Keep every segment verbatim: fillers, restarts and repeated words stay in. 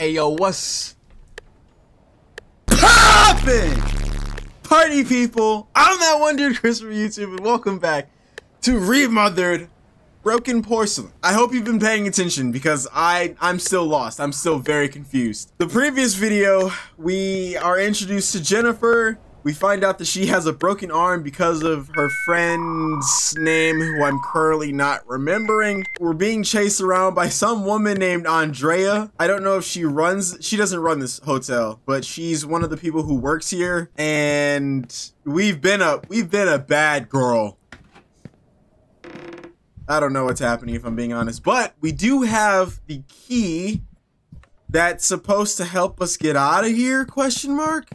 Ayo, what's poppin'? Party people, I'm that one dude, Chris from YouTube, and welcome back to Remothered Broken Porcelain. I hope you've been paying attention because I, I'm still lost. I'm still very confused. The previous video, we are introduced to Jennifer. We find out that she has a broken arm because of her friend's name, who I'm currently not remembering. We're being chased around by some woman named Andrea. I don't know if she runs, she doesn't run this hotel, but she's one of the people who works here. And we've been a, we've been a bad girl. I don't know what's happening if I'm being honest, but we do have the key that's supposed to help us get out of here, question mark?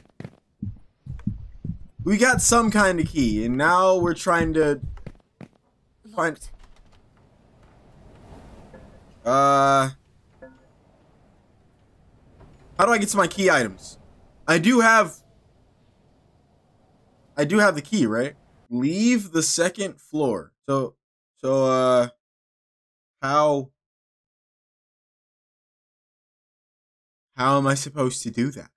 We got some kind of key, and now we're trying to find. Uh, how do I get to my key items? I do have. I do have the key, right? Leave the second floor. So, so uh, how? How am I supposed to do that?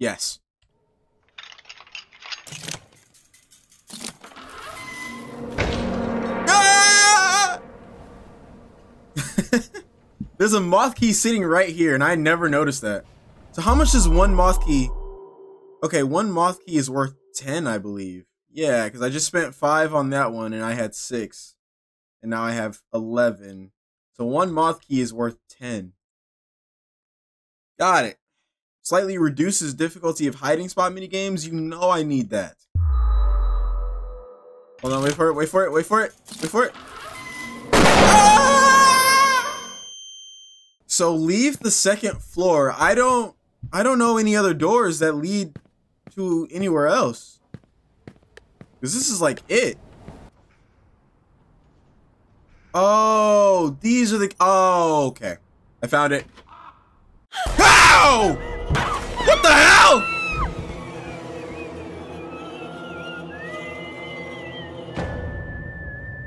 Yes. Ah! There's a moth key sitting right here, and I never noticed that. So how much is one moth key? Okay, one moth key is worth ten, I believe. Yeah, because I just spent five on that one, and I had six. And now I have eleven. So one moth key is worth ten. Got it. Slightly reduces difficulty of hiding spot minigames. You know I need that. Hold on, wait for it, wait for it, wait for it, wait for it. Ah! So leave the second floor. I don't, I don't know any other doors that lead to anywhere else. Cause this is like it. Oh, these are the, oh, okay. I found it. Ow! What the hell?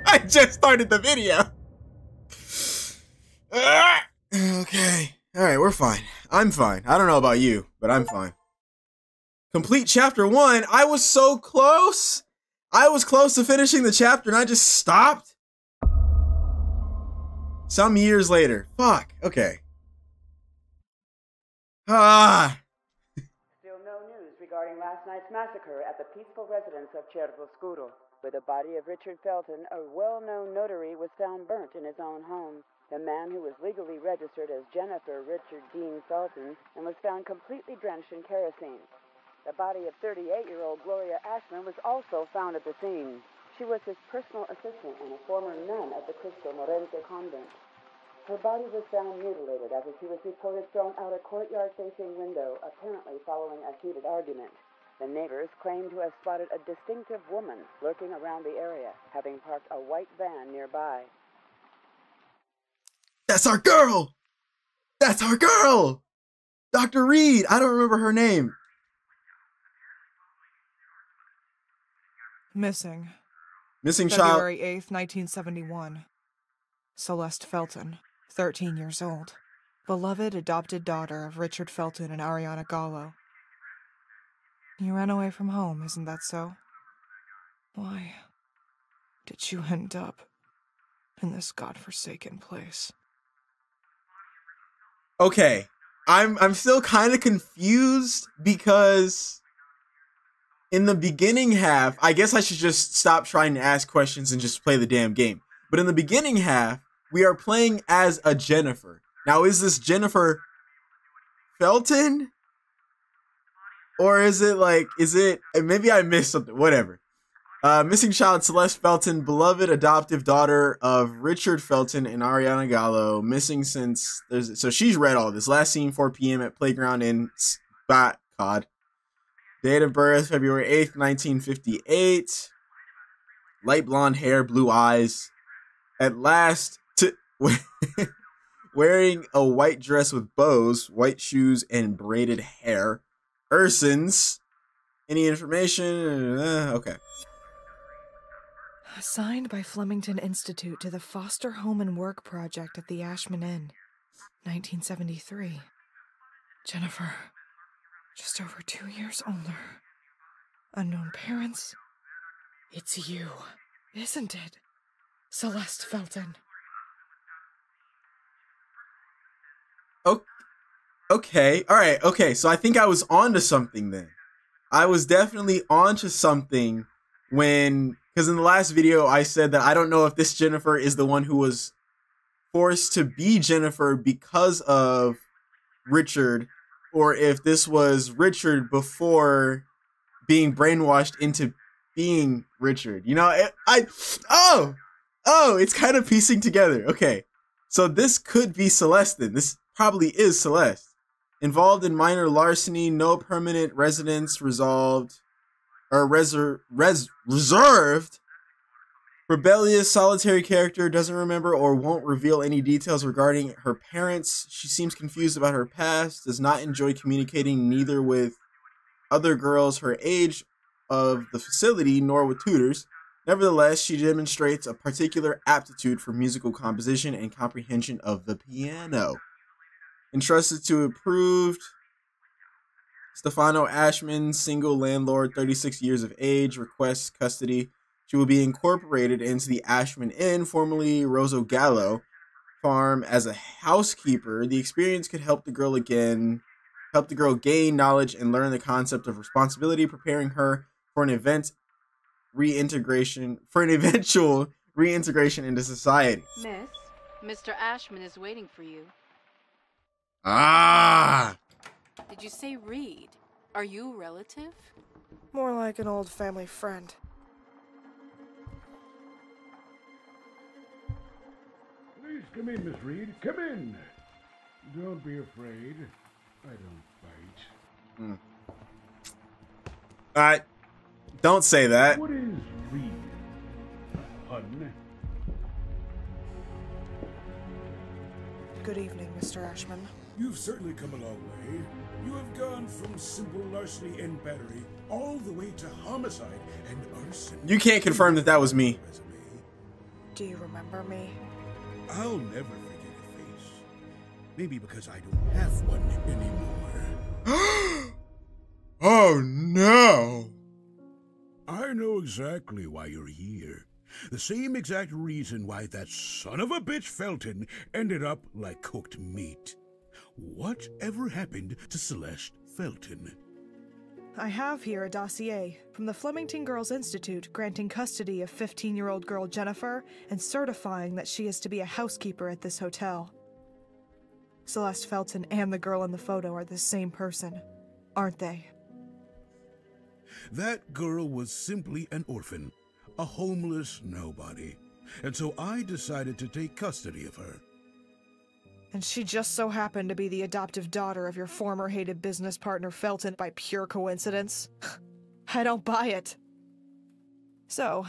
I just started the video. Okay. All right, we're fine. I'm fine. I don't know about you, but I'm fine. Complete chapter one. I was so close. I was close to finishing the chapter and I just stopped. Some years later. Fuck. Okay. Ah. Still no news regarding last night's massacre at the peaceful residence of Cerro Scuro, where the body of Richard Felton, a well-known notary, was found burnt in his own home. The man, who was legally registered as Jennifer Richard Dean Felton, and was found completely drenched in kerosene. The body of thirty-eight-year-old Gloria Ashman was also found at the scene. She was his personal assistant and a former nun at the Cristo Morente convent. Her body was found mutilated after she was reported thrown out a courtyard-facing window, apparently following a heated argument. The neighbors claimed to have spotted a distinctive woman lurking around the area, having parked a white van nearby. That's our girl! That's our girl! Doctor Reed! I don't remember her name. Missing. Missing child. February eighth, nineteen seventy-one. Celeste Felton. thirteen years old, beloved adopted daughter of Richard Felton and Ariana Gallo. You ran away from home, isn't that so? Why did you end up in this godforsaken place? Okay, I'm I'm still kind of confused because in the beginning half, I guess I should just stop trying to ask questions and just play the damn game. But in the beginning half, we are playing as a Jennifer. Now, is this Jennifer Felton? Or is it like, is it, maybe I missed something, whatever. Uh, missing child Celeste Felton, beloved adoptive daughter of Richard Felton and Ariana Gallo, missing since, there's, so she's read all this. Last seen four p m at Playground in Spot Cod. Date of birth, February eighth, nineteen fifty-eight. Light blonde hair, blue eyes. At last, t wearing a white dress with bows, white shoes, and braided hair. Ursins. Any information? Uh, okay. Assigned by Flemington Institute to the Foster Home and Work Project at the Ashman Inn, nineteen seventy-three. Jennifer, just over two years older. Unknown parents. It's you, isn't it? Celeste Felton. Oh, okay. All right. Okay. So I think I was onto something then. I was definitely onto something when, because in the last video I said that I don't know if this Jennifer is the one who was forced to be Jennifer because of Richard, or if this was Richard before being brainwashed into being Richard. You know, it, I, oh, oh, it's kind of piecing together. Okay. So this could be Celeste then. This probably is Celeste. Involved in minor larceny, no permanent residence, resolved or reser res reserved. Rebellious, solitary character, doesn't remember or won't reveal any details regarding her parents. She seems confused about her past, does not enjoy communicating neither with other girls her age of the facility nor with tutors. Nevertheless, she demonstrates a particular aptitude for musical composition and comprehension of the piano. Entrusted to approved Stefano Ashman, single landlord, thirty-six years of age, requests custody. She will be incorporated into the Ashman Inn, formerly Rosso Gallo, farm as a housekeeper. The experience could help the girl again, help the girl gain knowledge and learn the concept of responsibility, preparing her for an event reintegration, for an eventual reintegration into society. Miss, Mister Ashman is waiting for you. Ah! Did you say Reed? Are you a relative? More like an old family friend. Please come in, Miss Reed. Come in. Don't be afraid. I don't bite. Mm. All right. Don't say that. What is Reed? Pardon? Good evening, Mister Ashman. You've certainly come a long way. You have gone from simple larceny and battery all the way to homicide and arson. You can't confirm that that was me. Do you remember me? I'll never forget a face. Maybe because I don't have one anymore. Oh no! I know exactly why you're here. The same exact reason why that son of a bitch Felton ended up like cooked meat. Whatever happened to Celeste Felton? I have here a dossier from the Flemington Girls Institute granting custody of fifteen-year-old girl Jennifer and certifying that she is to be a housekeeper at this hotel. Celeste Felton and the girl in the photo are the same person, aren't they? That girl was simply an orphan, a homeless nobody, and so I decided to take custody of her. And she just so happened to be the adoptive daughter of your former hated business partner Felton by pure coincidence? I don't buy it. So,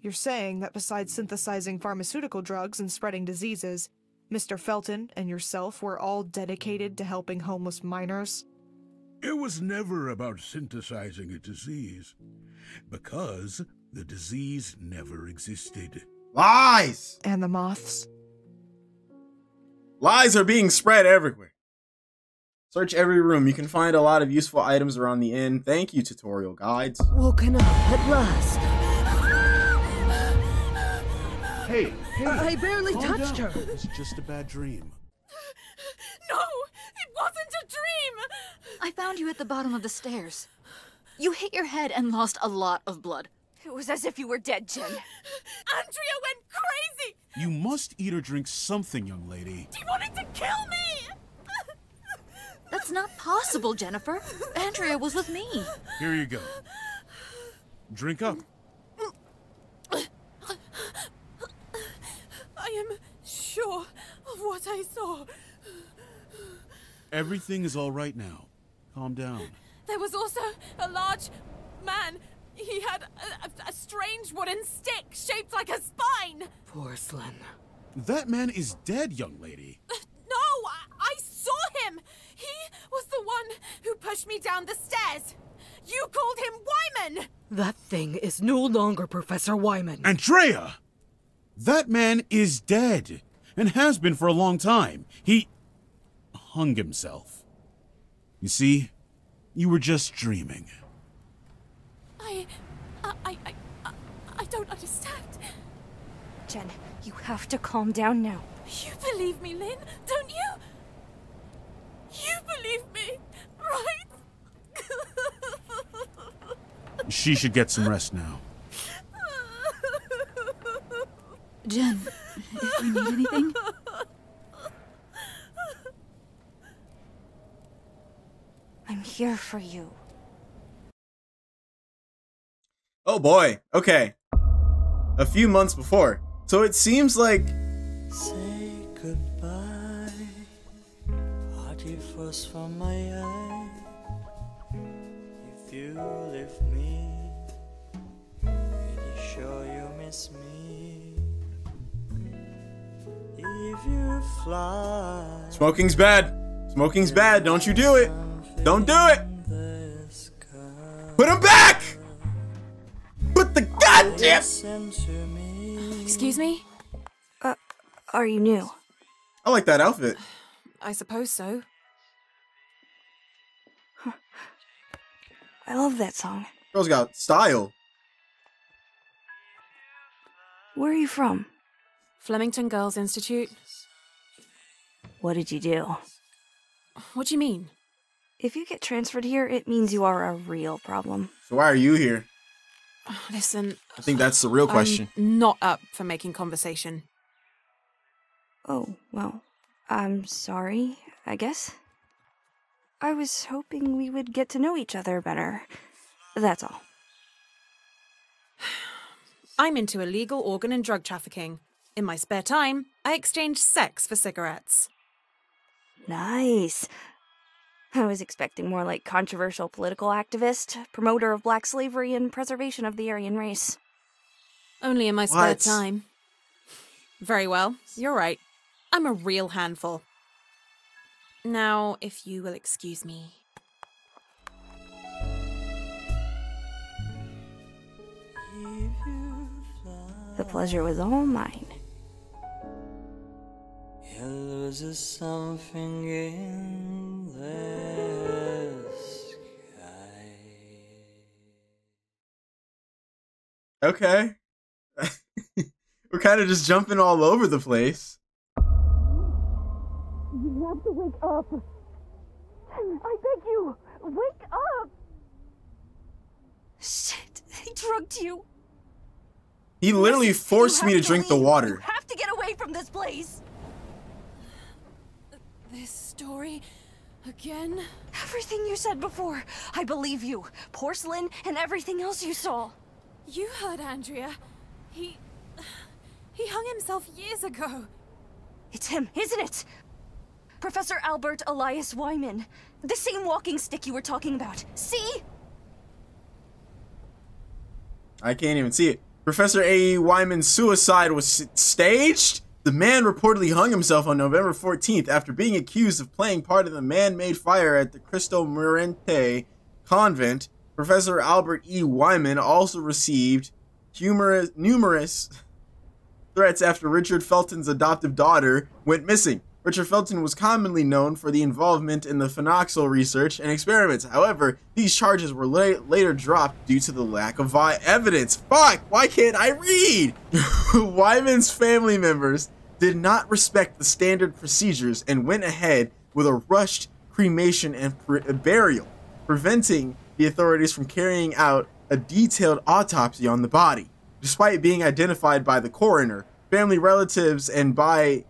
you're saying that besides synthesizing pharmaceutical drugs and spreading diseases, Mister Felton and yourself were all dedicated to helping homeless minors? It was never about synthesizing a disease, because the disease never existed. Lies! And the moths? Lies are being spread everywhere. Search every room. You can find a lot of useful items around the inn. Thank you, tutorial guides. Woken up at last. Hey, hey. I barely touched her. It was just a bad dream. No, it wasn't a dream. I found you at the bottom of the stairs. You hit your head and lost a lot of blood. It was as if you were dead, Jen. Andrea went crazy! You must eat or drink something, young lady. She wanted to kill me! That's not possible, Jennifer. Andrea was with me. Here you go. Drink up. I am sure of what I saw. Everything is all right now. Calm down. There There was also a large man. He had a, a, a strange wooden stick shaped like a spine. Porcelain. That man is dead, young lady. No, I, I saw him. He was the one who pushed me down the stairs. You called him Wyman. That thing is no longer Professor Wyman. Andrea! That man is dead, and has been for a long time. He hung himself. You see, you were just dreaming. I, I, I, I, I don't understand. Jen, you have to calm down now. You believe me, Lynn, don't you? You believe me, right? She should get some rest now. Jen, if you need anything? I'm here for you. Oh boy, okay. A few months before. So it seems like... Say goodbye. Party first from my eye. If you leave me, pretty sure you miss me. If you fly... Smoking's bad. Smoking's bad. Don't you do it. Don't do it! Put him back! Put the goddamn... Excuse me? Uh, are you new? I like that outfit. I suppose so. Huh. I love that song. Girl's got style. Where are you from? Flemington Girls Institute. What did you do? What do you mean? If you get transferred here, it means you are a real problem. So why are you here? Listen... I think that's the real question. I'm not up for making conversation. Oh, well, I'm sorry, I guess. I was hoping we would get to know each other better. That's all. I'm into illegal organ and drug trafficking. In my spare time, I exchange sex for cigarettes. Nice. I was expecting more like controversial political activist, promoter of black slavery and preservation of the Aryan race. Only in my spare what? time. Very well, you're right. I'm a real handful. Now, if you will excuse me. The pleasure was all mine. Loses something in the sky. Okay. We're kind of just jumping all over the place. You have to wake up. I beg you, wake up. Shit, he drugged you. He literally yes, forced me to, to drink leave. the water. You have to get away from this place. This story again? Everything you said before. I believe you. Porcelain and everything else you saw. You heard Andrea. He... he hung himself years ago. It's him, isn't it? Professor Albert Elias Wyman. The same walking stick you were talking about. See? I can't even see it. Professor A E Wyman's suicide was staged? The man reportedly hung himself on November fourteenth after being accused of playing part in the man-made fire at the Cristo Morente convent. Professor Albert E. Wyman also received humorous, numerous threats after Richard Felton's adoptive daughter went missing. Richard Felton was commonly known for the involvement in the phenoxyl research and experiments. However, these charges were la later dropped due to the lack of evidence. Fuck! Why can't I read? Wyman's family members did not respect the standard procedures and went ahead with a rushed cremation and pre burial, preventing the authorities from carrying out a detailed autopsy on the body. Despite being identified by the coroner, family relatives, and by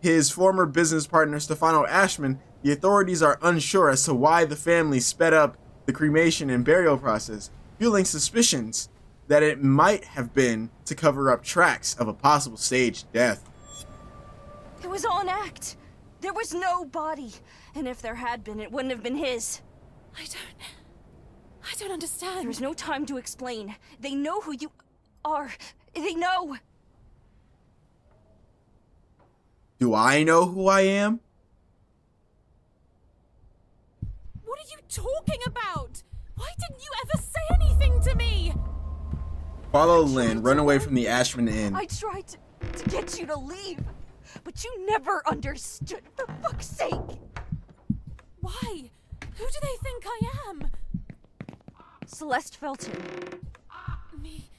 his former business partner Stefano Ashman, the authorities are unsure as to why the family sped up the cremation and burial process, fueling suspicions that it might have been to cover up tracks of a possible staged death. It was all an act. There was no body. And if there had been, it wouldn't have been his. I don't... I don't understand. There's no time to explain. They know who you are. They know. Do I know who I am? What are you talking about? Why didn't you ever say anything to me? Follow Lynn, run away from the Ashman Inn. I tried to, to get you to leave, but you never understood, for fuck's sake. Why? Who do they think I am? Celeste Felton. Uh, me?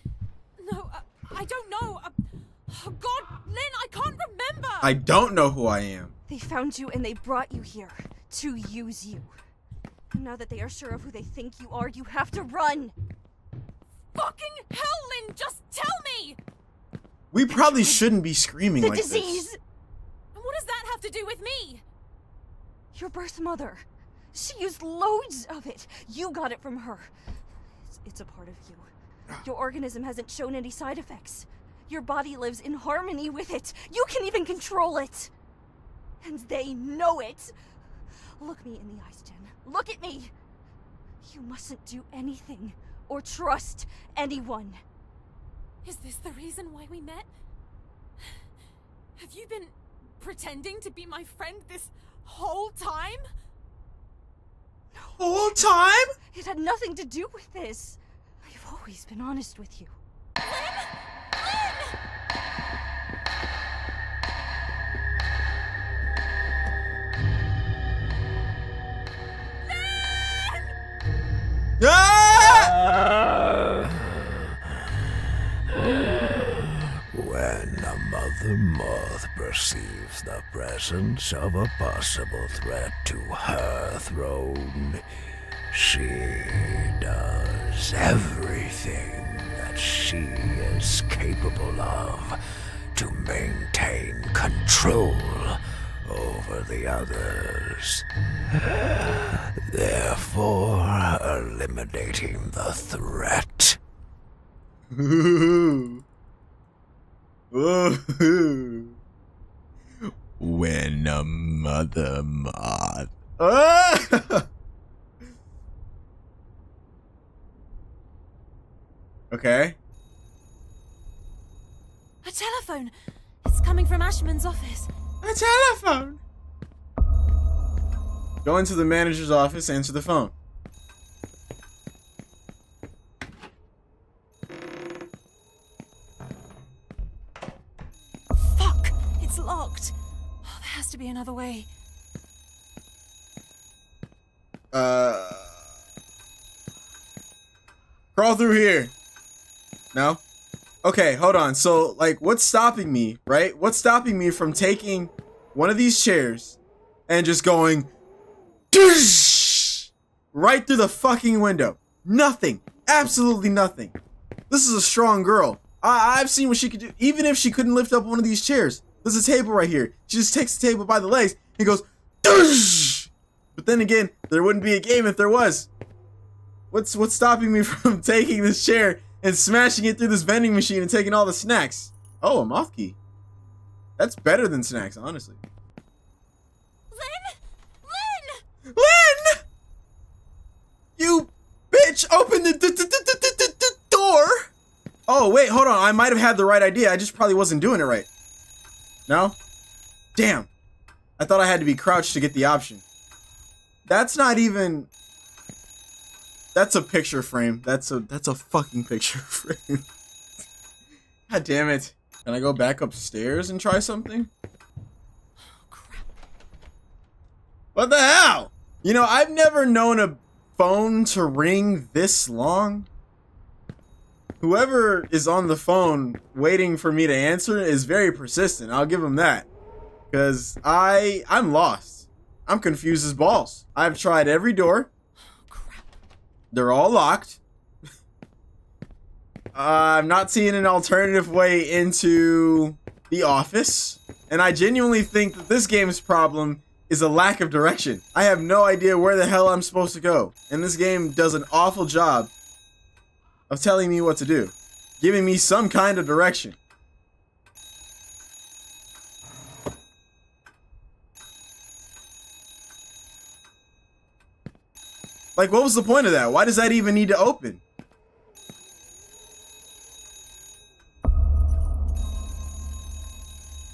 No, uh, I don't know. Uh, oh God, Lynn, I can't remember. I don't know who I am. They found you and they brought you here to use you. Now that they are sure of who they think you are, you have to run. Fucking hell, Lynn, just tell me! We probably shouldn't be screaming like this. The disease! And what does that have to do with me? Your birth mother. She used loads of it. You got it from her. It's, it's a part of you. Your organism hasn't shown any side effects. Your body lives in harmony with it. You can even control it. And they know it. Look me in the eyes, Jen. Look at me! You mustn't do anything. Or trust anyone. Is this the reason why we met? Have you been pretending to be my friend this whole time? No. Whole time? It had nothing to do with this. I've always been honest with you. Lynn! Lynn! Lynn! Ah! When a mother moth perceives the presence of a possible threat to her throne, she does everything that she is capable of to maintain control over the others, therefore eliminating the threat. When a mother moth. Okay. A telephone. It's coming from Ashman's office. A telephone. Go into the manager's office, answer the phone. Fuck! It's locked. Oh, there has to be another way. Uh. Crawl through here. No? Okay, hold on. So, like, what's stopping me, right? What's stopping me from taking one of these chairs and just going right through the fucking window? Nothing. Absolutely nothing. This is a strong girl. I I've seen what she could do. Even if she couldn't lift up one of these chairs, there's a table right here. She just takes the table by the legs and goes. But then again, there wouldn't be a game if there was. What's what's stopping me from taking this chair and smashing it through this vending machine and taking all the snacks? Oh, a moth key. That's better than snacks, honestly. Lynn! Lynn! Lynn! You bitch! Open the d d d d d d d door! Oh, wait, hold on. I might have had the right idea. I just probably wasn't doing it right. No? Damn. I thought I had to be crouched to get the option. That's not even... That's a picture frame. That's a that's a fucking picture frame. God damn it. Can I go back upstairs and try something? Oh, crap. What the hell? You know, I've never known a phone to ring this long. Whoever is on the phone waiting for me to answer is very persistent. I'll give them that. Because I I'm lost. I'm confused as balls. I've tried every door. They're all locked. uh, I'm not seeing an alternative way into the office. And I genuinely think that this game's problem is a lack of direction. I have no idea where the hell I'm supposed to go. And this game does an awful job of telling me what to do. Giving me some kind of direction. Like, what was the point of that? Why does that even need to open?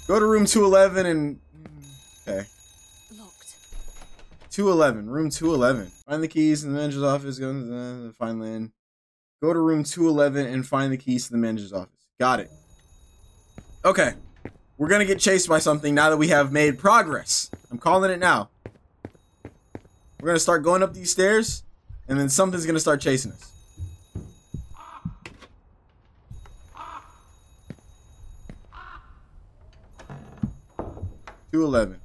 Go to room two eleven and... Okay. Locked. two eleven. Room two eleven. Find the keys in the manager's office. Go to find Lynn. Go to room two eleven and find the keys to the manager's office. Got it. Okay. We're gonna get chased by something now that we have made progress. I'm calling it now. We're gonna start going up these stairs, and then something's gonna start chasing us. two eleven.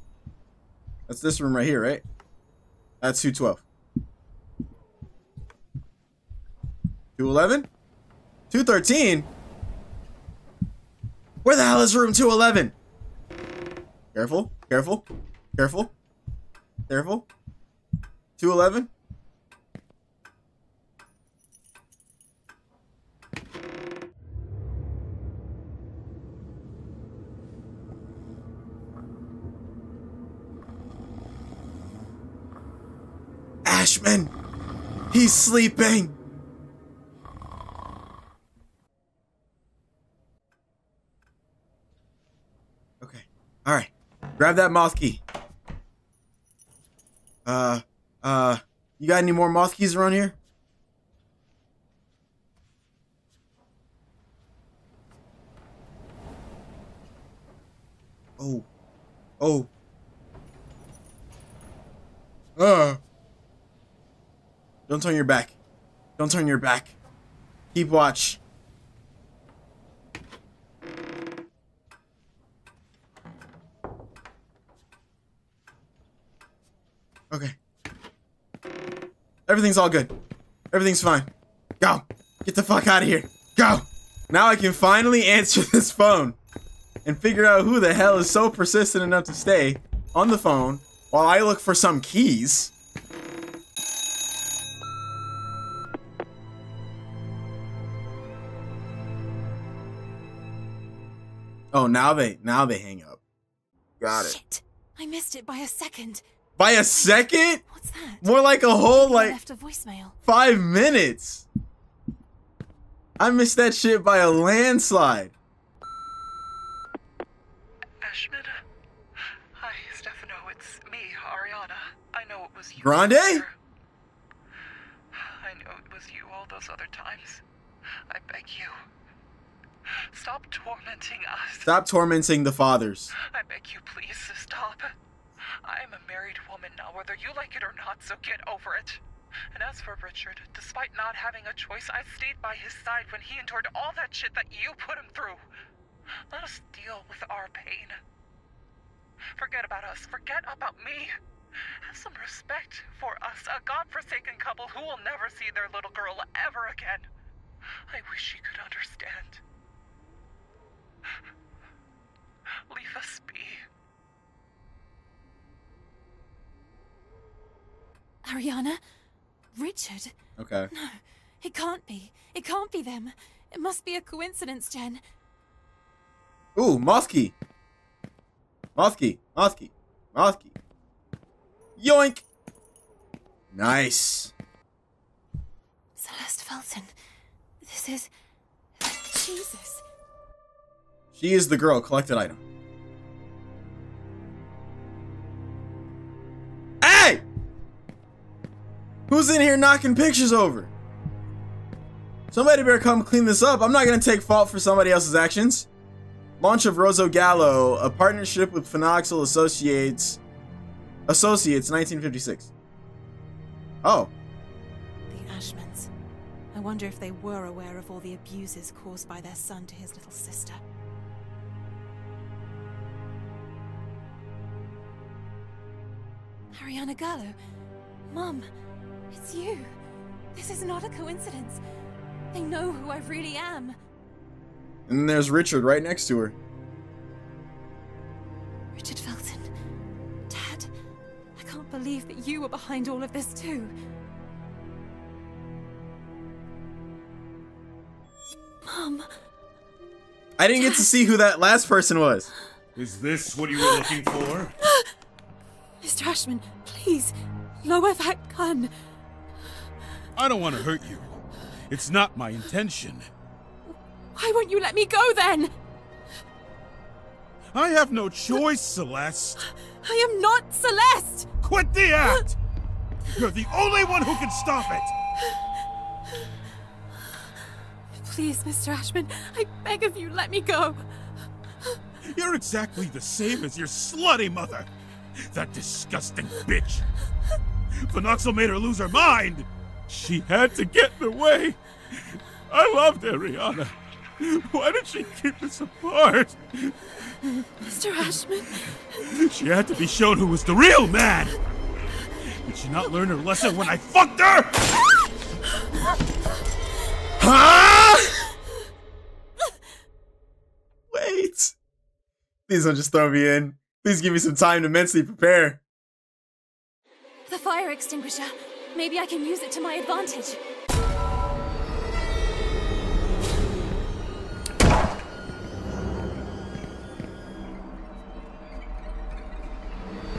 That's this room right here, right? That's two twelve. two eleven? two thirteen? Where the hell is room two eleven? Careful, careful, careful, careful. two eleven? Ashman! He's sleeping! Okay. Alright. Grab that moth key. Uh, uh, you got any more moth keys around here? Oh. Oh. Uh. Don't turn your back. Don't turn your back. Keep watch. Okay. Everything's all good. Everything's fine. Go. Get the fuck out of here. Go. Now I can finally answer this phone and figure out who the hell is so persistent enough to stay on the phone while I look for some keys. Oh, now they now they hang up. Got it. Shit. I missed it by a second. By a second? What's that? More like a whole like left a voicemail. Five minutes. I missed that shit by a landslide. Ashman. Hi, Stefano. It's me, Ariana. I know it was you. Grande? Or... I know it was you all those other times. I beg you. Stop tormenting us. Stop tormenting the fathers. I beg you, please, stop. I am a married woman now, whether you like it or not, so get over it. And as for Richard, despite not having a choice, I stayed by his side when he endured all that shit that you put him through. Let us deal with our pain. Forget about us. Forget about me. Have some respect for us, a godforsaken couple who will never see their little girl ever again. I wish you could understand. Leave us be. Ariana? Richard? Okay. No, it can't be. It can't be them. It must be a coincidence, Jen. Ooh, Mosky. Mosky. Mosky. Mosky. Yoink! Nice. Celeste Felton. This is... Jesus. She is the girl. Collected item. Hey! Who's in here knocking pictures over? Somebody better come clean this up. I'm not going to take fault for somebody else's actions. Launch of Rosso Gallo, a partnership with Phenoxyl Associates, Associates, nineteen fifty-six. Oh. The Ashmans. I wonder if they were aware of all the abuses caused by their son to his little sister. Ariana Gallo, Mum, it's you. This is not a coincidence. They know who I really am. And then there's Richard right next to her. Richard Felton. Dad, I can't believe that you were behind all of this too. Mum. I didn't Dad. get to see who that last person was. Is this what you were looking for? Mister Ashman, please, lower that gun. I don't want to hurt you. It's not my intention. Why won't you let me go, then? I have no choice, Celeste. I am not Celeste! Quit the act! You're the only one who can stop it! Please, Mister Ashman, I beg of you, let me go. You're exactly the same as your slutty mother. That disgusting bitch. Phenoxyl made her lose her mind. She had to get in the way. I loved Ariana. Why did she keep us apart? Mister Ashman. She had to be shown who was the real man. Did she not learn her lesson when I fucked her? Huh? Wait. Please don't just throw me in. Please give me some time to mentally prepare. The fire extinguisher. Maybe I can use it to my advantage.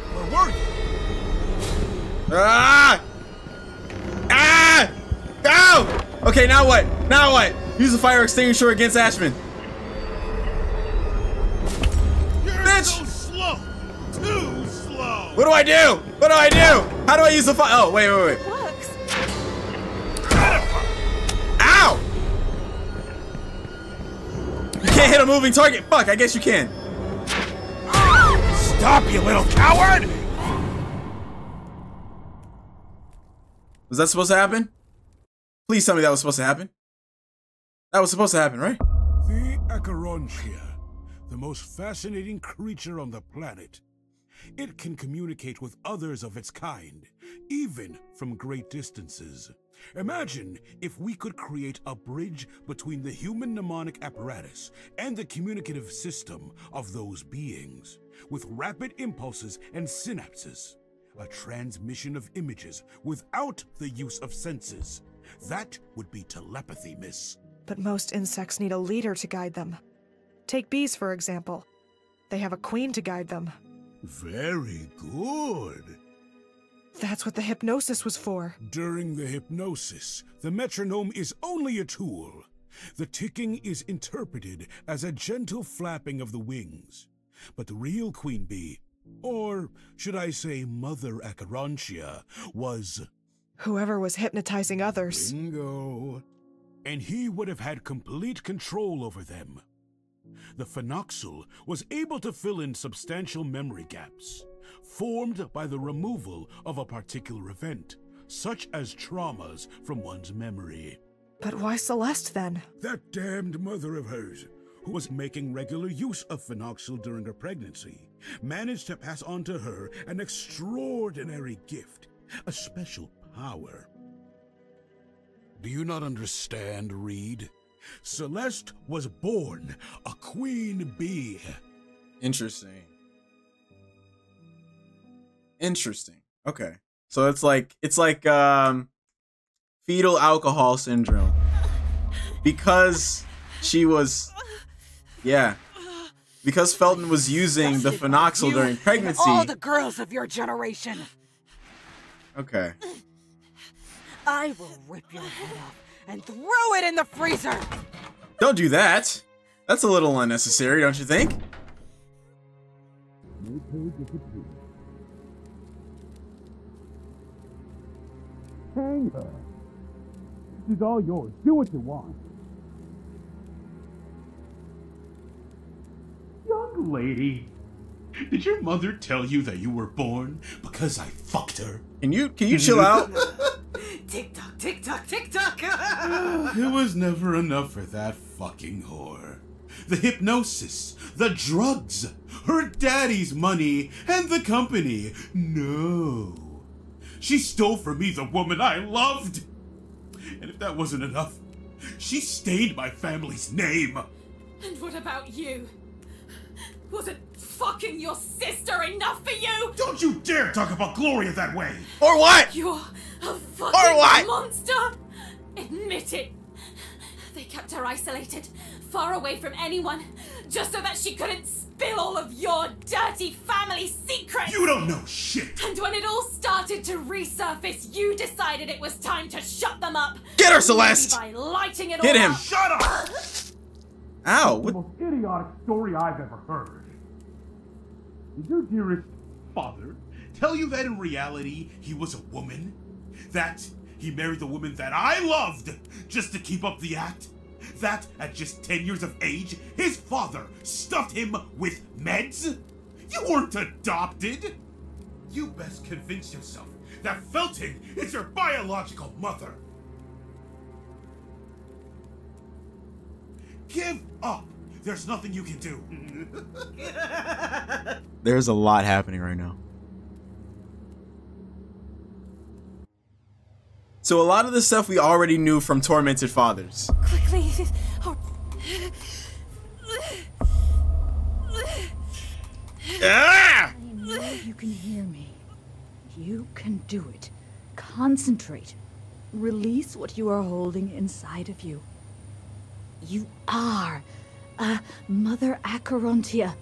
Where were you? Ah! Ah! Ow! Okay, now what? Now what? Use the fire extinguisher against Ashman. You're bitch! So slow. Too slow. What do I do? What do I do? How do I use the fire? Oh, wait, wait, wait. It works. Ow! You can't hit a moving target. Fuck, I guess you can. Stop, you little coward! Was that supposed to happen? Please tell me that was supposed to happen. That was supposed to happen, right? The Acherontia, the most fascinating creature on the planet. It can communicate with others of its kind, even from great distances. Imagine if we could create a bridge between the human mnemonic apparatus and the communicative system of those beings, with rapid impulses and synapses. A transmission of images without the use of senses. That would be telepathy, miss. But most insects need a leader to guide them. Take bees, for example. They have a queen to guide them. Very good. That's what the hypnosis was for. During the hypnosis, the metronome is only a tool. The ticking is interpreted as a gentle flapping of the wings. But the real queen bee, or should I say Mother Acherontia, was... whoever was hypnotizing others. Bingo. And he would have had complete control over them. The phenoxyl was able to fill in substantial memory gaps, formed by the removal of a particular event, such as traumas from one's memory. But why Celeste, then? That damned mother of hers, who was making regular use of phenoxyl during her pregnancy, managed to pass on to her an extraordinary gift, a special power. Do you not understand, Reed? Celeste was born a queen bee. Interesting. Interesting. Okay. So it's like it's like um fetal alcohol syndrome. Because she was yeah. Because Felton was using the phenoxyl during pregnancy. All the girls of your generation. Okay. I will rip your head off and throw it in the freezer. Don't do that. That's a little unnecessary, don't you think? Hang her. This is all yours. Do what you want. Young lady, did your mother tell you that you were born because I fucked her? Can you can you chill out? Tick-tock, tick-tock, tick-tock! It was never enough for that fucking whore. The hypnosis, the drugs, her daddy's money, and the company. No. She stole from me the woman I loved. And if that wasn't enough, she stained my family's name. And what about you? Wasn't fucking your sister enough for you? Don't you dare talk about Gloria that way! Or what? You're a fucking monster! Admit it! They kept her isolated, far away from anyone, just so that she couldn't speak! spill all of your dirty family secrets! You don't know shit! And when it all started to resurface, you decided it was time to shut them up! Get her, Celeste! By lighting it Hit all him! Up. Shut up! Ow! What? The most idiotic story I've ever heard. Did your dearest father tell you that in reality he was a woman? That he married the woman that I loved just to keep up the act? That, at just ten years of age, his father stuffed him with meds? You weren't adopted! You best convince yourself that Felton is your biological mother! Give up! There's nothing you can do. There's a lot happening right now. So a lot of the stuff we already knew from Tormented Fathers. Quickly. Ah! I know you can hear me. You can do it. Concentrate. Release what you are holding inside of you. You are uh, Mother Acherontia.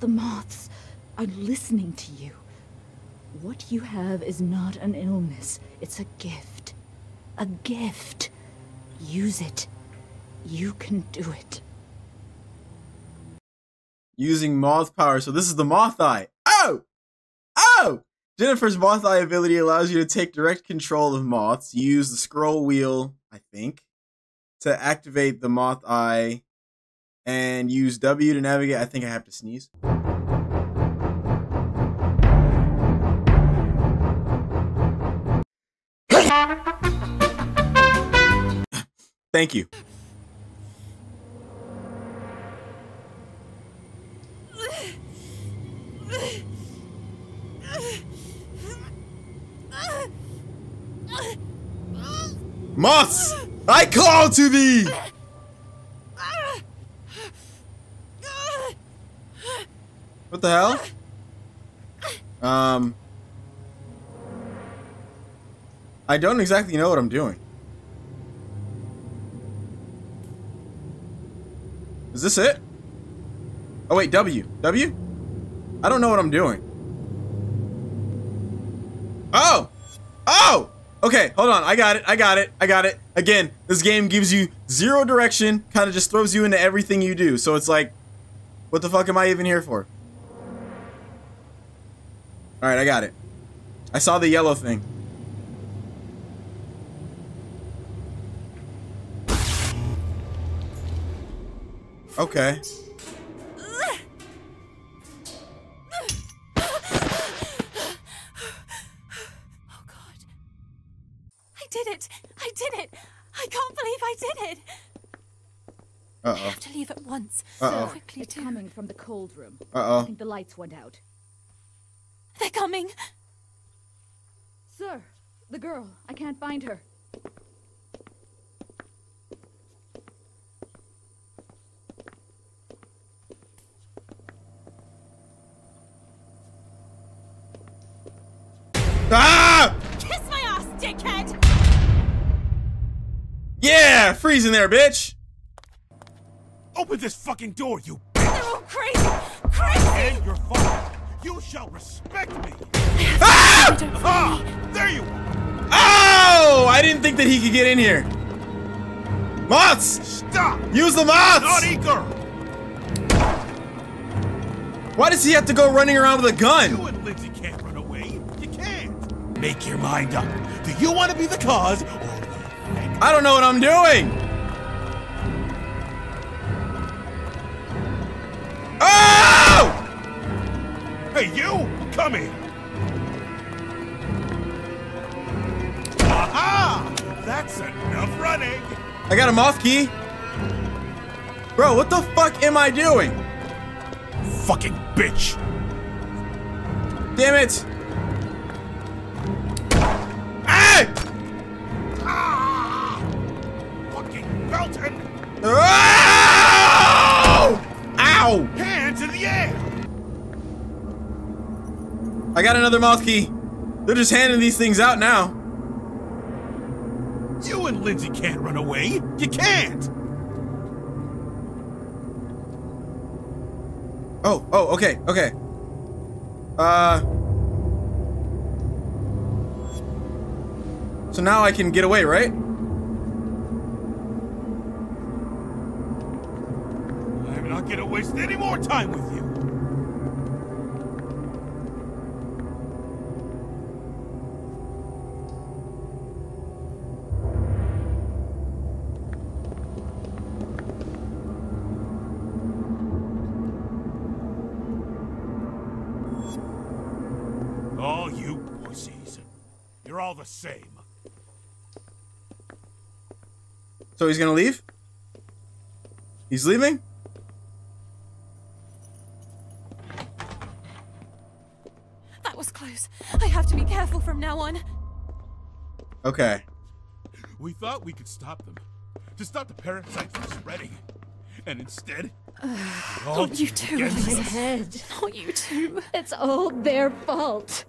The moths are listening to you. What you have is not an illness. It's a gift. A gift. Use it. You can do it. Using moth power. So this is the moth eye. Oh! Oh! Jennifer's moth eye ability allows you to take direct control of moths. You use the scroll wheel, I think, to activate the moth eye, and use W to navigate. I think I have to sneeze. Thank you. Moths, I call to thee! What the hell? Um... I don't exactly know what I'm doing. Is this it? Oh wait, W. W? I don't know what I'm doing. Oh! Oh! Okay, hold on. I got it. I got it. I got it. Again, this game gives you zero direction, kind of just throws you into everything you do. So it's like, what the fuck am I even here for? Alright, I got it. I saw the yellow thing. Okay. Oh God. I did it. I did it. I can't believe I did it. Uh-oh. I have to leave at once. Uh-oh. So quickly too. They're coming from the cold room. Uh-oh. I think the lights went out. They're coming. Sir, the girl. I can't find her. Ah! Kiss my ass, dickhead! Yeah! Freeze in there, bitch! Open this fucking door, you bitch! Oh, crazy! Crazy! And your father! You shall respect me! Ah! Ah! There you are! Oh! I didn't think that he could get in here. Moths! Stop! Use the moths! Naughty girl! Why does he have to go running around with a gun? You and Lindsay can't run away. You can't! Make your mind up. Do you want to be the cause? Or I don't know what I'm doing. Oh! Hey, you! Come here. Aha! That's enough running. I got a moth key. Bro, what the fuck am I doing? Fucking bitch. Damn it. Ah! Fucking Felton! Oh! Ow! Hands in the air! I got another mouth key. They're just handing these things out now. You and Lindsay can't run away. You can't. Oh, oh, okay, okay. Uh... So now I can get away, right? I'm not gonna waste any more time with you. The same. So he's gonna leave? He's leaving? That was close. I have to be careful from now on. Okay. We thought we could stop them. To stop the parasite from spreading. And instead... Not you two, Elisa. Not you two. It's all their fault.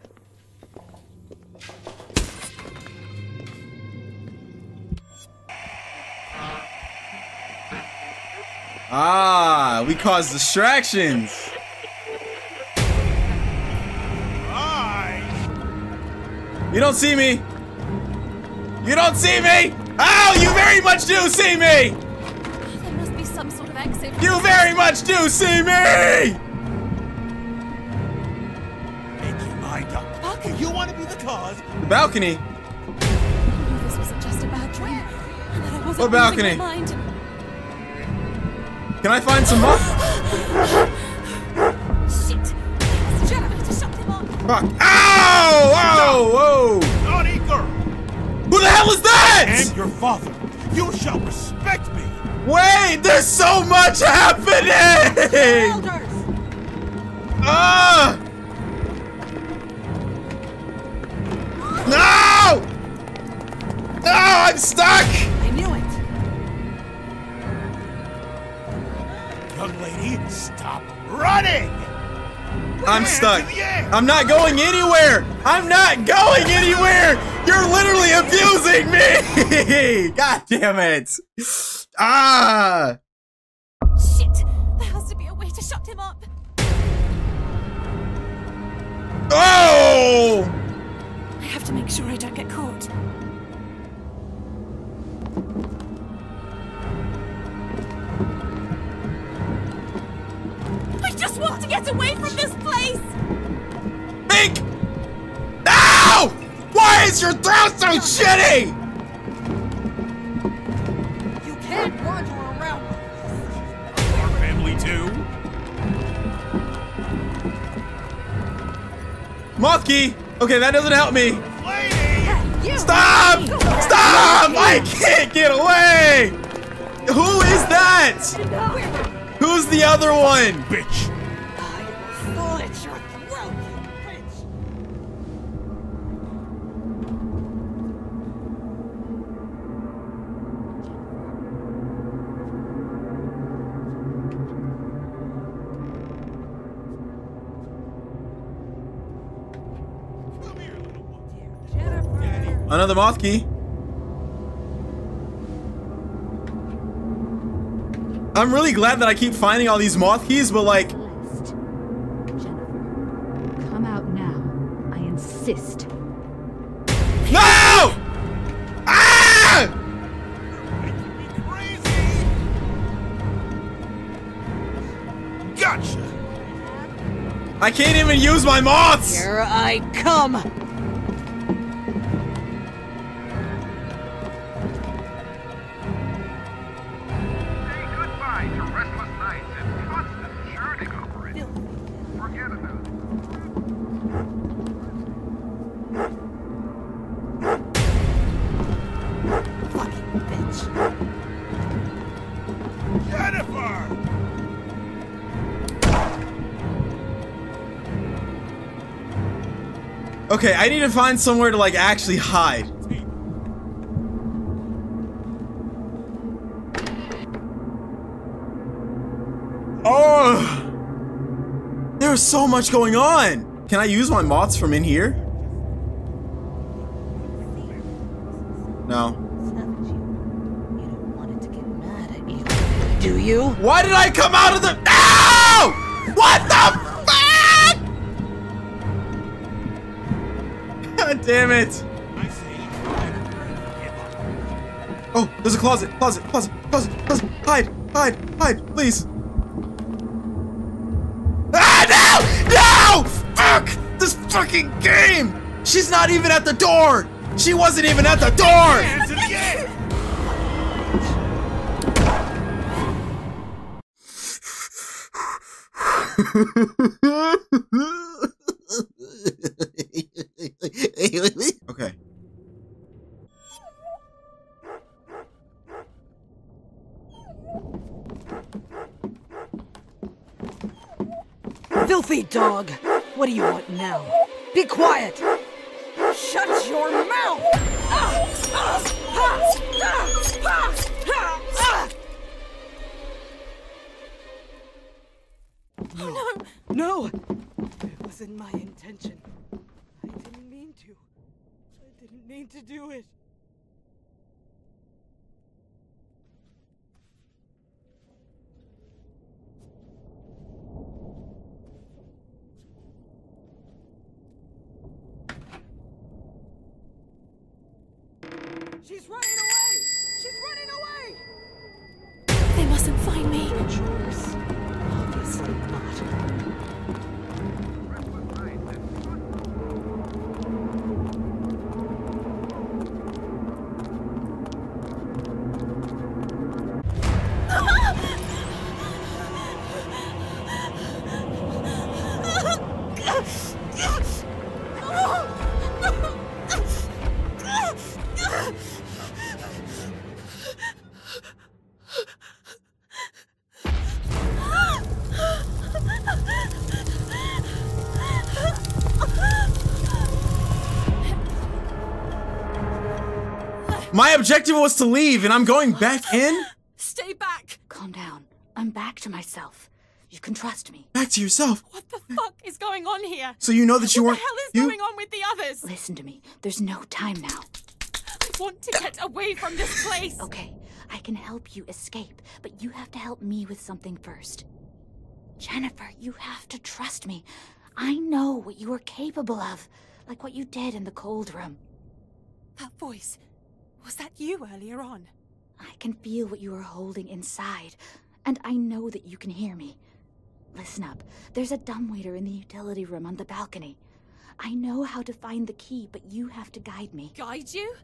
Ah, we cause distractions. Hi. You don't see me. You don't see me. Oh, you very much do see me. There must be some sort of exit. You very much do see me. Make your mind up. How can you want to be the cause? The balcony. I knew this wasn't just a bad dream. And that I wasn't what balcony? Mind. Can I find some more? Shit! To shut them off. Fuck! Ow! Whoa! Whoa! Naughty girl! Who the hell is that? And your father. You shall respect me. Wait! There's so much happening. Ah! Uh. No! No! I'm stuck. Lady, stop running! I'm stuck. I'm not going anywhere! I'm not going anywhere! You're literally abusing me! God damn it! Ah! Shit! There has to be a way to shut him up! Oh! I have to make sure I don't get caught. I just want to get away from this place! Think! No! Why is your throat so shitty? You can't wander around with this. Our family too? Mothkey! Okay, that doesn't help me. Lady. Stop! Stop! I can't get away! Who is that? Who's the other one? Bitch! Another moth key. I'm really glad that I keep finding all these moth keys, but like... Jennifer, come out now. I insist. No! Ah! You're making me crazy. Gotcha! I can't even use my moths! Here I come! Okay, I need to find somewhere to like actually hide. Oh, there's so much going on. Can I use my moths from in here? No. It's not that you, you don't want it to get mad at you, do you? Why did I come out of the? No! What the fuck? God damn it. Oh, there's a closet, closet, closet, closet, closet. Hide, hide, hide, please. Ah, no! No! Fuck! This fucking game! She's not even at the door! She wasn't even at the door! Okay. Filthy dog! What do you want now? Be quiet! Shut your mouth! Ah, ah, ah, ah, ah, ah, ah. Oh no! No! It wasn't my intention. I didn't mean to. I didn't mean to do it. She's running away! She's running away! They mustn't find me! Choice. Obviously my objective was to leave, and I'm going back in? Stay back! Calm down. I'm back to myself. You can trust me. Back to yourself? What the fuck is going on here? So you know that you weren't- What the hell is going on with the others? Listen to me. There's no time now. I want to get away from this place! Okay, I can help you escape, but you have to help me with something first. Jennifer, you have to trust me. I know what you are capable of, like what you did in the cold room. That voice. Was that you earlier on? I can feel what you are holding inside, and I know that you can hear me. Listen up. There's a dumbwaiter in the utility room on the balcony. I know how to find the key, but you have to guide me. Guide you?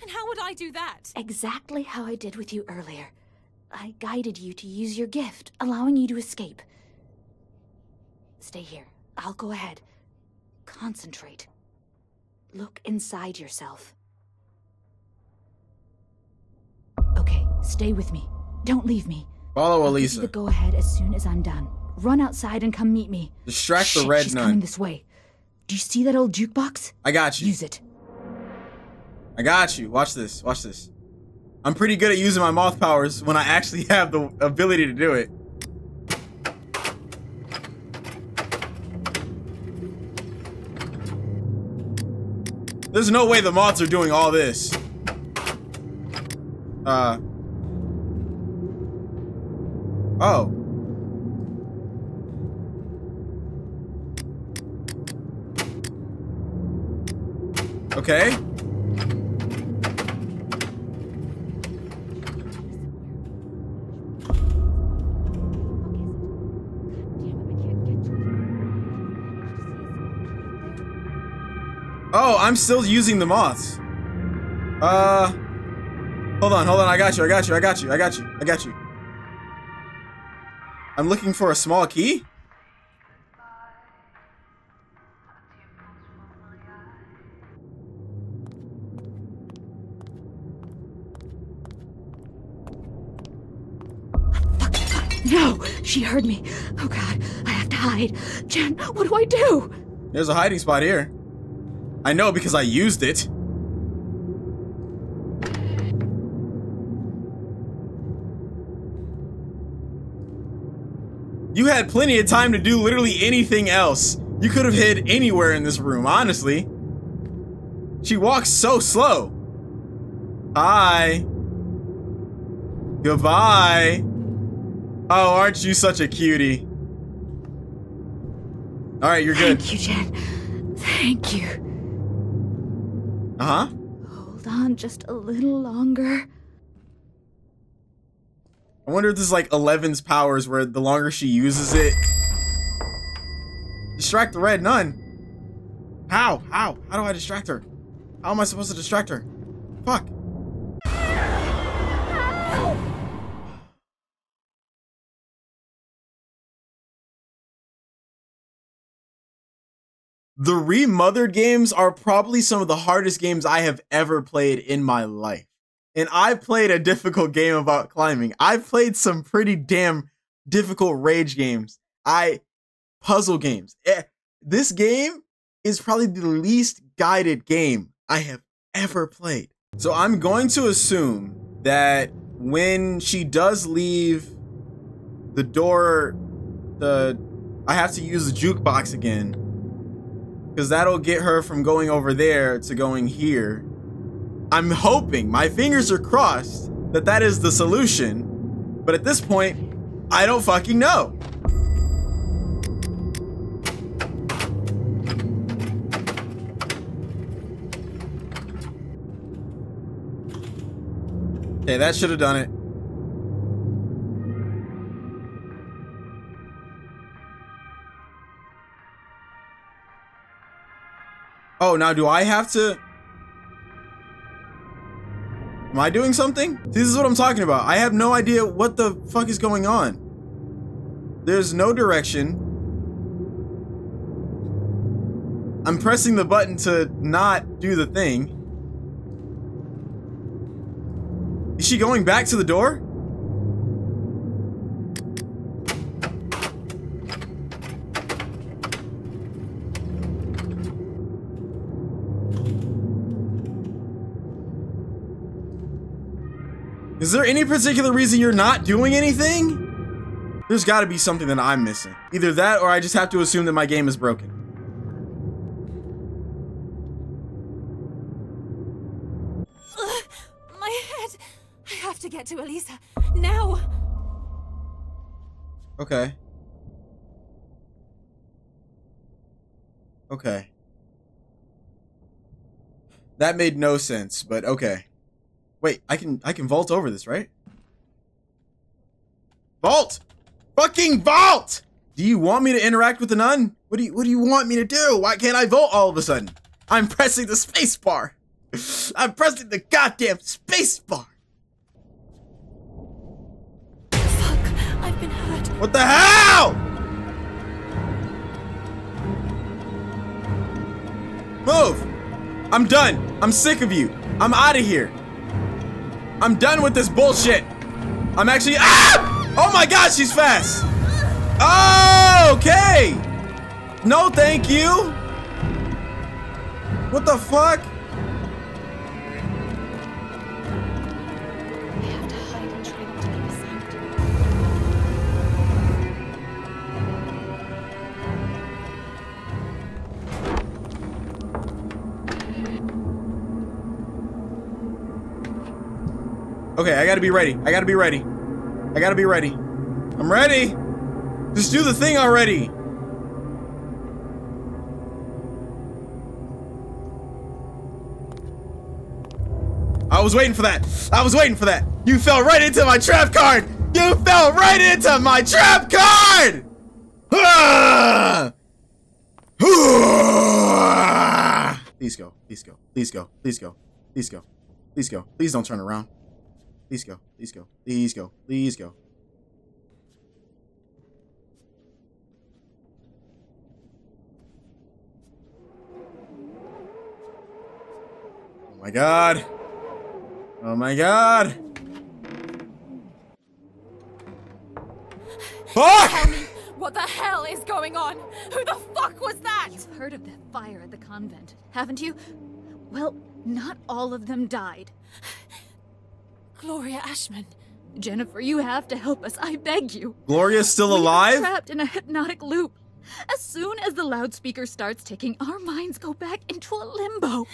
And how would I do that? Exactly how I did with you earlier. I guided you to use your gift, allowing you to escape. Stay here. I'll go ahead. Concentrate. Look inside yourself. Okay, stay with me. Don't leave me. Follow Elisa. Go ahead as soon as I'm done. Run outside and come meet me. Distract the red nun. She's coming this way. Do you see that old jukebox? I got you. Use it. I got you. Watch this. Watch this. I'm pretty good at using my moth powers when I actually have the ability to do it. There's no way the moths are doing all this. Uh. Oh. Okay. Oh, I'm still using the moths. Uh. Hold on, hold on, I got you, I got you, I got you, I got you, I got you. I'm looking for a small key? No, she heard me. Oh god, I have to hide. Jen, what do I do? There's a hiding spot here. I know because I used it. You had plenty of time to do literally anything else. You could have hid anywhere in this room, honestly. She walks so slow. Hi. Goodbye. Oh, aren't you such a cutie? All right, you're good. Thank you, Jen. Thank you. Uh-huh. Hold on just a little longer. I wonder if this is like Eleven's powers, where the longer she uses it... Distract the red nun? How? How? How do I distract her? How am I supposed to distract her? Fuck. The Remothered games are probably some of the hardest games I have ever played in my life. And I've played a difficult game about climbing. I've played some pretty damn difficult rage games. I... Puzzle games. This game is probably the least guided game I have ever played. So I'm going to assume that when she does leave the door, the I have to use the jukebox again, because that'll get her from going over there to going here. I'm hoping, my fingers are crossed, that that is the solution. But at this point, I don't fucking know. Okay, that should have done it. Oh, now do I have to... Am I doing something? This is what I'm talking about. I have no idea what the fuck is going on. There's no direction. I'm pressing the button to not do the thing. Is she going back to the door? Is there any particular reason you're not doing anything? There's got to be something that I'm missing. Either that, or I just have to assume that my game is broken. To Elisa now. Okay. Okay. That made no sense, but okay. Wait, I can I can vault over this, right? Vault! Fucking vault! Do you want me to interact with the nun? What do you what do you want me to do? Why can't I vault all of a sudden? I'm pressing the space bar. I'm pressing the goddamn space bar. What the hell? Move! I'm done. I'm sick of you. I'm out of here. I'm done with this bullshit. I'm actually. Ah! Oh my God, she's fast. Oh, okay. No, thank you. What the fuck? Okay, I gotta be ready. I gotta be ready. I gotta be ready. I'm ready! Just do the thing already! I was waiting for that! I was waiting for that! You fell right into my trap card! You fell right into my trap card! Ah! Ah! Please go. Please go. Please go. Please go. Please go. Please go. Please don't turn around. Please go, please go, please go, please go. Oh my God. Oh my God. Fuck! Tell me, what the hell is going on? Who the fuck was that? You've heard of that fire at the convent, haven't you? Well, not all of them died. Gloria Ashman. Jennifer, you have to help us, I beg you. Gloria's still alive? We're trapped in a hypnotic loop. As soon as the loudspeaker starts ticking, our minds go back into a limbo.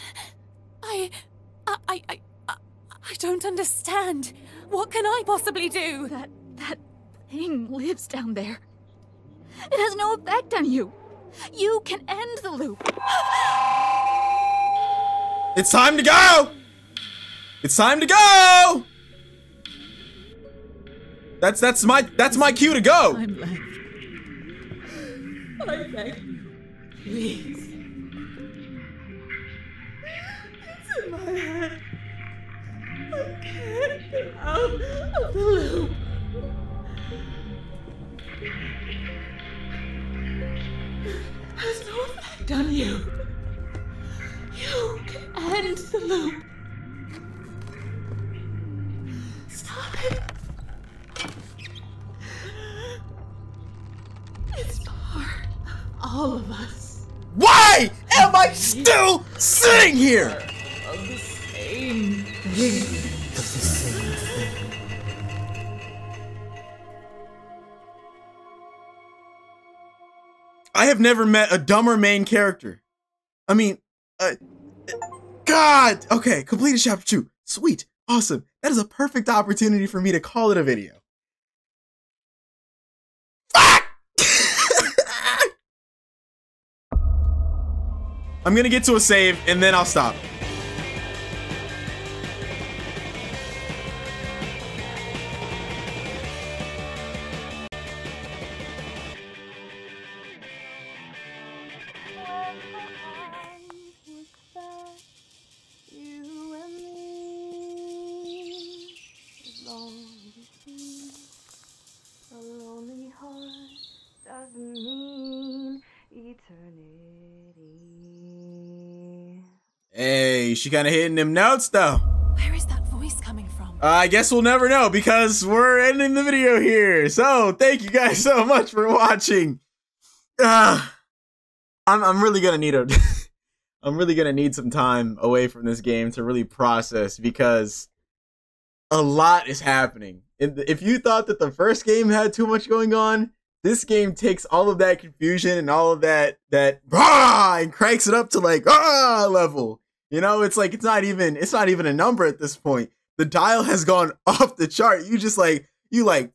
I... I... I... I, I don't understand. What can I possibly do? That... that thing lives down there. It has no effect on you. You can end the loop. It's time to go! It's time to go! That's that's my that's my cue to go. I'm back. I'm back. Please. It's in my head. I can't get out of the loop. Has no effect on you. You can end the loop. Stop it. It's part of all of us. Why am I still sitting here? Of the same thing. The same thing. I have never met a dumber main character. I mean, uh, God. Okay, completed chapter two. Sweet. Awesome. That is a perfect opportunity for me to call it a video. Fuck! I'm gonna get to a save and then I'll stop. She kind of hitting them notes though. Where is that voice coming from? Uh, I guess we'll never know because we're ending the video here. So thank you guys so much for watching. Uh, I'm I'm really gonna need a I'm really gonna need some time away from this game to really process because a lot is happening. If you thought that the first game had too much going on, this game takes all of that confusion and all of that that ah, and cranks it up to like ah level. You know, it's like, it's not even, it's not even a number at this point. The dial has gone off the chart. You just like, you like,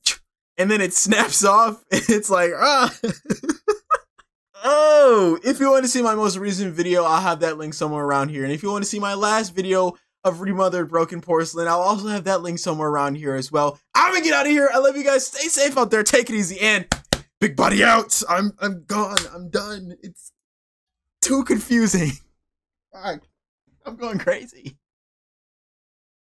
and then it snaps off. It's like, ah. Oh, if you want to see my most recent video, I'll have that link somewhere around here. And if you want to see my last video of Remothered Broken Porcelain, I'll also have that link somewhere around here as well. I'm gonna get out of here. I love you guys. Stay safe out there. Take it easy and big body out. I'm, I'm gone. I'm done. It's too confusing. Fuck. I'm going crazy.